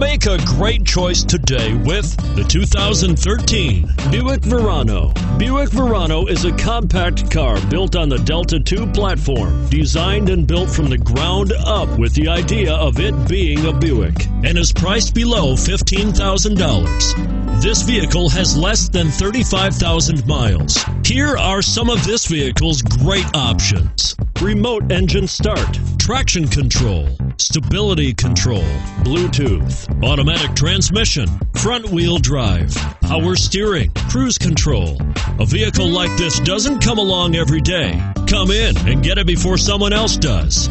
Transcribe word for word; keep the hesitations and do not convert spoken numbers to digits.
Make a great choice today with the two thousand thirteen Buick Verano. Buick Verano is a compact car built on the Delta two platform, designed and built from the ground up with the idea of it being a Buick, and is priced below fifteen thousand dollars. This vehicle has less than thirty-five thousand miles. Here are some of this vehicle's great options: remote engine start, traction control, stability control, Bluetooth, automatic transmission, front wheel drive, power steering, cruise control. A vehicle like this doesn't come along every day. Come in and get it before someone else does.